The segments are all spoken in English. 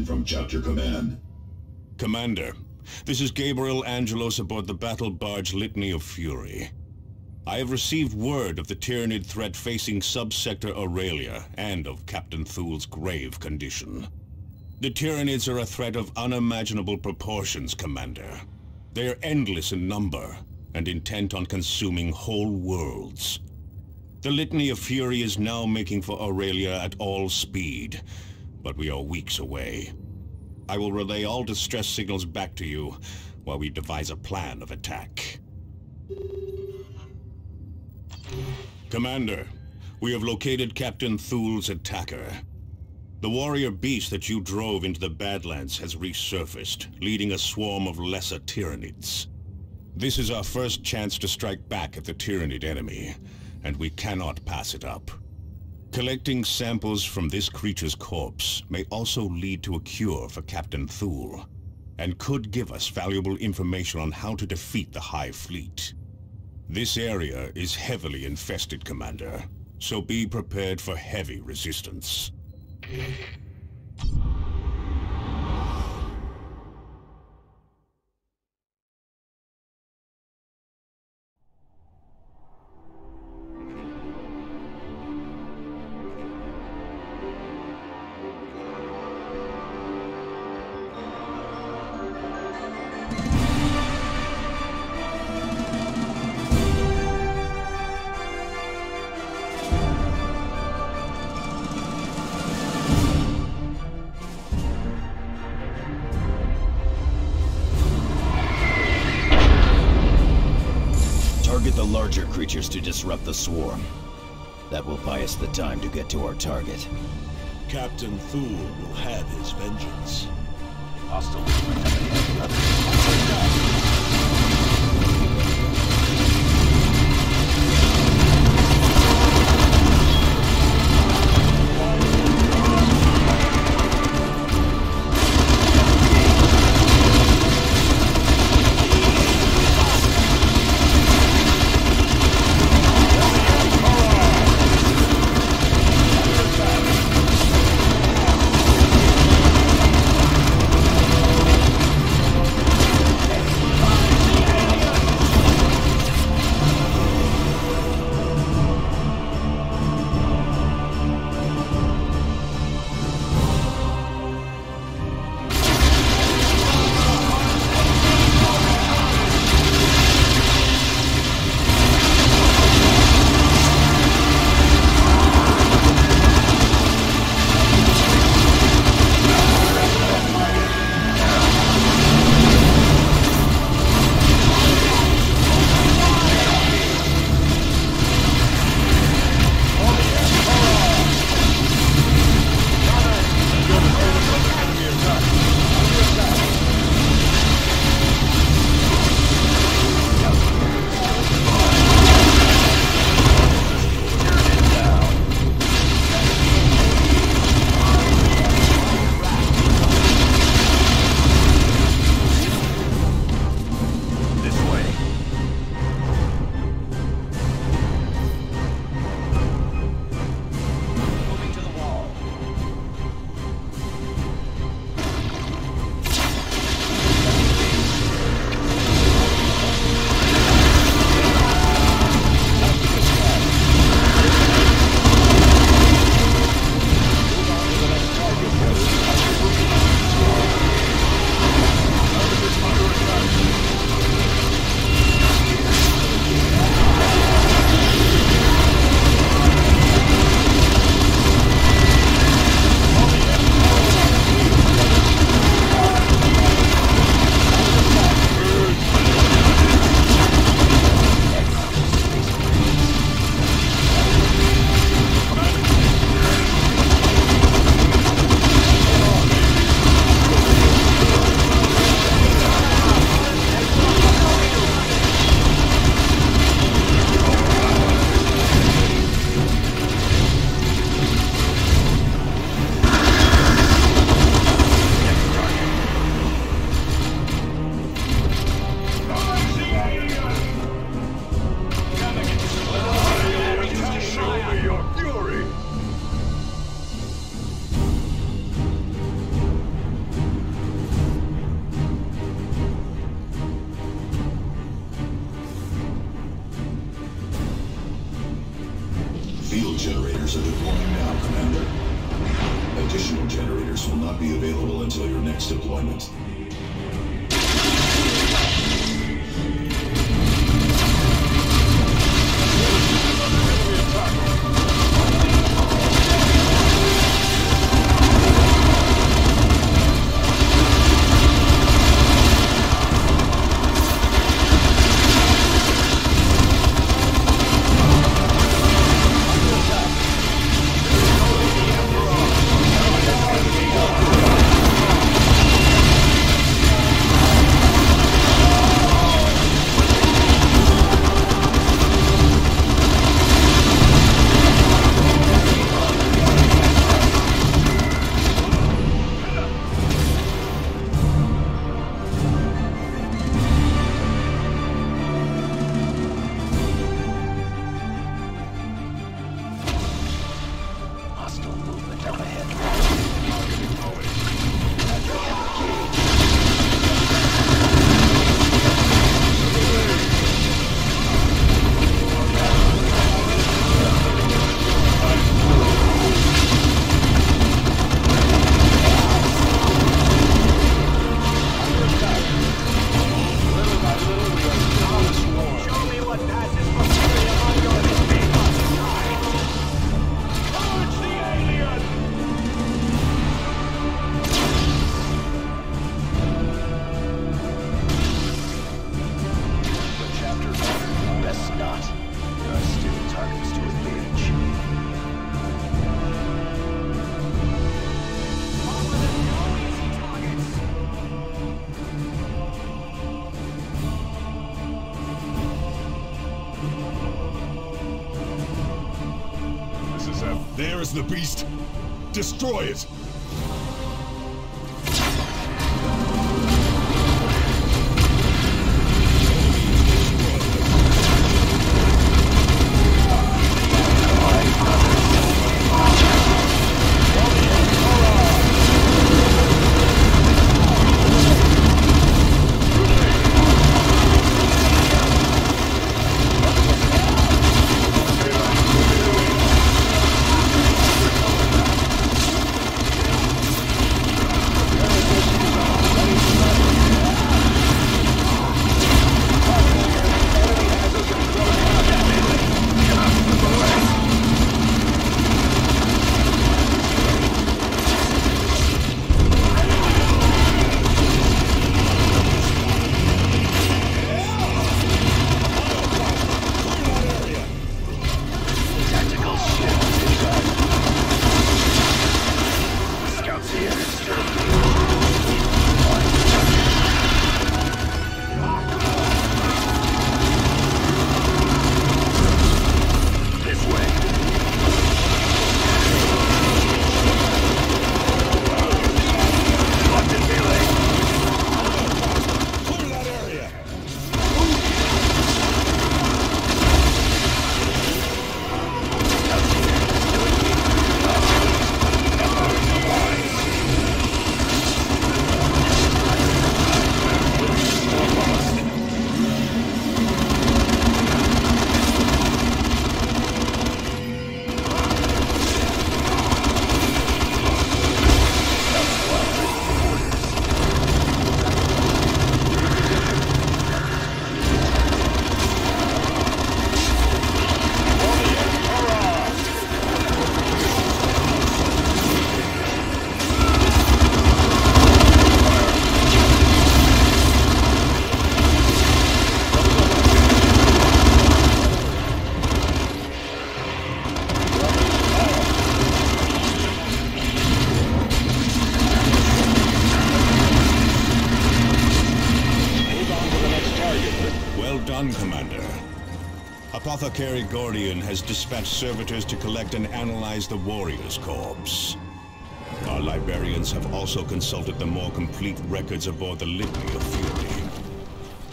Information from Chapter Command. Commander, this is Gabriel Angelos aboard the Battle Barge Litany of Fury. I have received word of the Tyranid threat facing subsector Aurelia and of Captain Thule's grave condition. The Tyranids are a threat of unimaginable proportions, Commander. They are endless in number and intent on consuming whole worlds. The Litany of Fury is now making for Aurelia at all speed, but we are weeks away. I will relay all distress signals back to you while we devise a plan of attack. Commander, we have located Captain Thule's attacker. The warrior beast that you drove into the Badlands has resurfaced, leading a swarm of lesser Tyranids. This is our first chance to strike back at the Tyranid enemy, and we cannot pass it up. Collecting samples from this creature's corpse may also lead to a cure for Captain Thule, and could give us valuable information on how to defeat the Hive Fleet. This area is heavily infested, Commander, so be prepared for heavy resistance. Larger creatures to disrupt the swarm. That will buy us the time to get to our target. Captain Thule will have his vengeance. Hostile. generators are deploying now, Commander. Additional generators will not be available until your next deployment. There is the beast. Destroy it! Apothecary Gordian has dispatched servitors to collect and analyze the warrior's corpse. Our librarians have also consulted the more complete records aboard the Litany of Fury.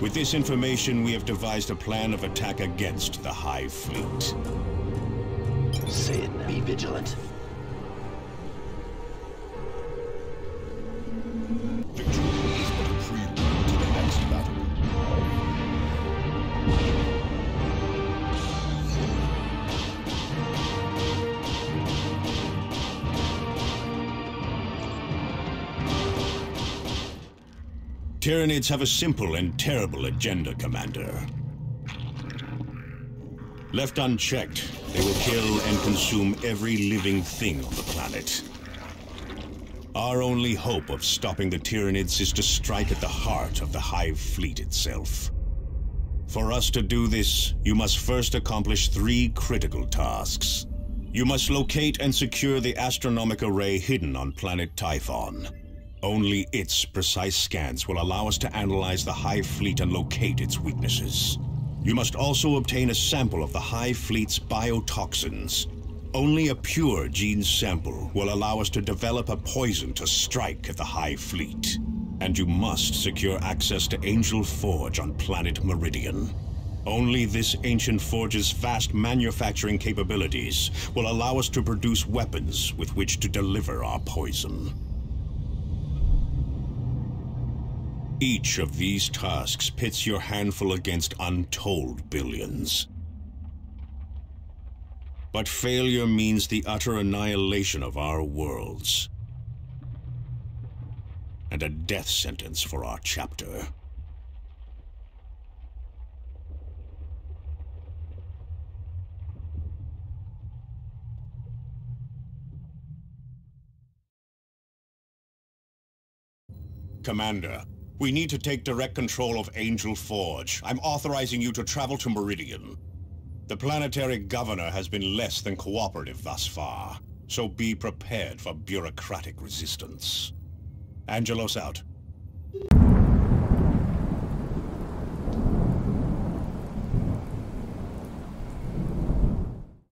With this information, we have devised a plan of attack against the Hive Fleet. Say it, be vigilant. Tyranids have a simple and terrible agenda, Commander. Left unchecked, they will kill and consume every living thing on the planet. Our only hope of stopping the Tyranids is to strike at the heart of the Hive Fleet itself. For us to do this, you must first accomplish three critical tasks. You must locate and secure the Astronomic Array hidden on planet Typhon. Only its precise scans will allow us to analyze the Hive Fleet and locate its weaknesses. You must also obtain a sample of the Hive Fleet's biotoxins. Only a pure gene sample will allow us to develop a poison to strike at the Hive Fleet. And you must secure access to Angel Forge on planet Meridian. Only this ancient forge's vast manufacturing capabilities will allow us to produce weapons with which to deliver our poison. Each of these tasks pits your handful against untold billions. But failure means the utter annihilation of our worlds. And a death sentence for our chapter. Commander, we need to take direct control of Angel Forge. I'm authorizing you to travel to Meridian. The planetary governor has been less than cooperative thus far, so be prepared for bureaucratic resistance. Angelos out.